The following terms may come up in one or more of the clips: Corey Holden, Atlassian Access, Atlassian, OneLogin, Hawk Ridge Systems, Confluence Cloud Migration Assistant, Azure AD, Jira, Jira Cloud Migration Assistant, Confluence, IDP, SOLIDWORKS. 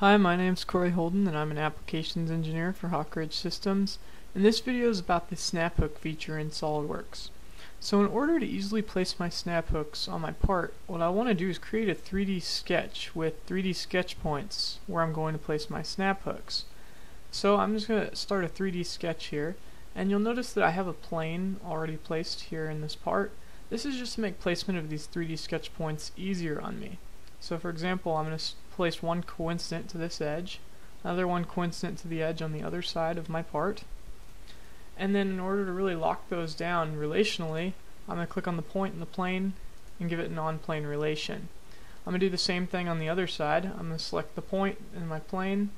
Hi, my name is Corey Holden and I'm an applications engineer for Hawk Ridge Systems, and this video is about the snap hook feature in SOLIDWORKS. So in order to easily place my snap hooks on my part, what I want to do is create a 3D sketch with 3D sketch points where I'm going to place my snap hooks. So I'm just going to start a 3D sketch here, and you'll notice that I have a plane already placed here in this part. This is just to make placement of these 3D sketch points easier on me. So for example, I'm going to place one coincident to this edge, another one coincident to the edge on the other side of my part, and then in order to really lock those down relationally, I'm going to click on the point in the plane and give it an on-plane relation. I'm going to do the same thing on the other side. I'm going to select the point in my plane,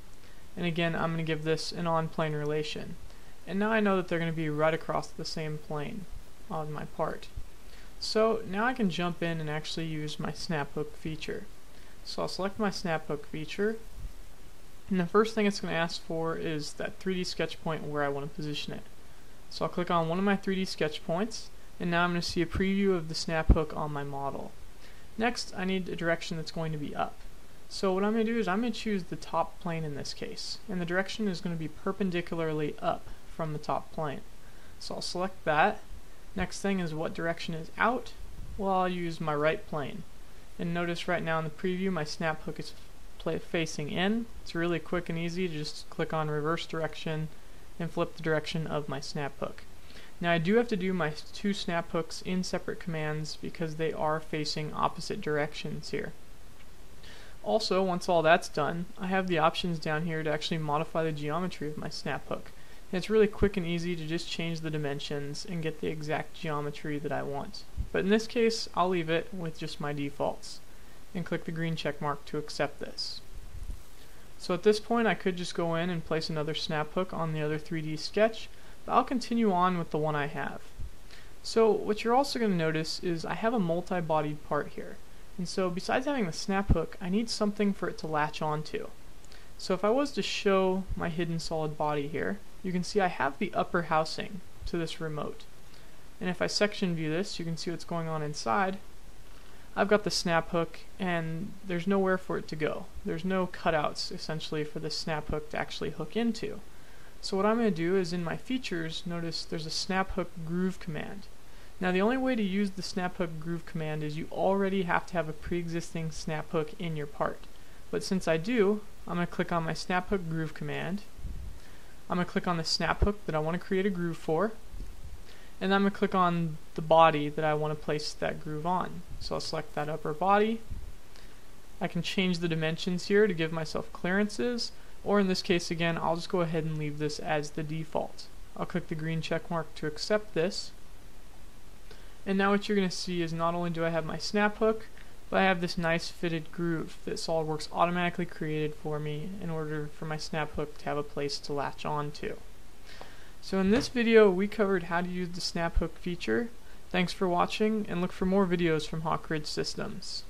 and again I'm going to give this an on-plane relation. And now I know that they're going to be right across the same plane on my part. So now I can jump in and actually use my snap hook feature. So I'll select my snap hook feature, and the first thing it's going to ask for is that 3D sketch point where I want to position it. So I'll click on one of my 3D sketch points, and now I'm going to see a preview of the snap hook on my model. Next, I need a direction that's going to be up. So what I'm going to do is I'm going to choose the top plane in this case, and the direction is going to be perpendicularly up from the top plane. So I'll select that. Next thing is what direction is out. Well, I'll use my right plane. And notice right now in the preview my snap hook is facing in. It's really quick and easy to just click on reverse direction and flip the direction of my snap hook. Now I do have to do my two snap hooks in separate commands because they are facing opposite directions here. Also, once all that's done, I have the options down here to actually modify the geometry of my snap hook. And it's really quick and easy to just change the dimensions and get the exact geometry that I want. But in this case, I'll leave it with just my defaults and click the green check mark to accept this. So at this point I could just go in and place another snap hook on the other 3D sketch, but I'll continue on with the one I have. So what you're also going to notice is I have a multi-bodied part here, and so besides having the snap hook, I need something for it to latch onto. So if I was to show my hidden solid body here, you can see I have the upper housing to this remote, and if I section view this, you can see what's going on inside. I've got the snap hook and there's nowhere for it to go. There's no cutouts essentially for the snap hook to actually hook into. So what I'm going to do is in my features, notice there's a snap hook groove command. Now the only way to use the snap hook groove command is you already have to have a pre-existing snap hook in your part. But since I do, I'm going to click on my snap hook groove command. I'm going to click on the snap hook that I want to create a groove for, and I'm going to click on the body that I want to place that groove on. So I'll select that upper body. I can change the dimensions here to give myself clearances, or in this case again I'll just go ahead and leave this as the default. I'll click the green check mark to accept this, and now what you're going to see is not only do I have my snap hook, but I have this nice fitted groove that SOLIDWORKS automatically created for me in order for my snap hook to have a place to latch on to. So in this video we covered how to use the snap hook feature. Thanks for watching, and look for more videos from Hawk Ridge Systems.